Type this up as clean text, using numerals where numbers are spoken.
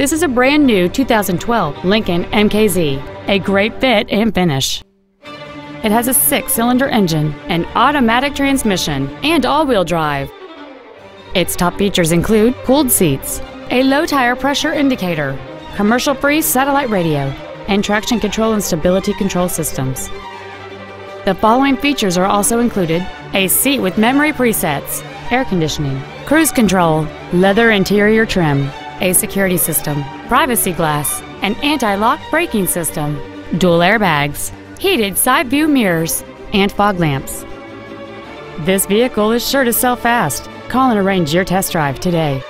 This is a brand new 2012 Lincoln MKZ, a great fit and finish. It has a 6-cylinder engine, an automatic transmission, and all-wheel drive. Its top features include cooled seats, a low tire pressure indicator, commercial-free satellite radio, and traction control and stability control systems. The following features are also included: a seat with memory presets, air conditioning, cruise control, leather interior trim, a security system, privacy glass, an anti-lock braking system, dual airbags, heated side view mirrors, and fog lamps. This vehicle is sure to sell fast. Call and arrange your test drive today.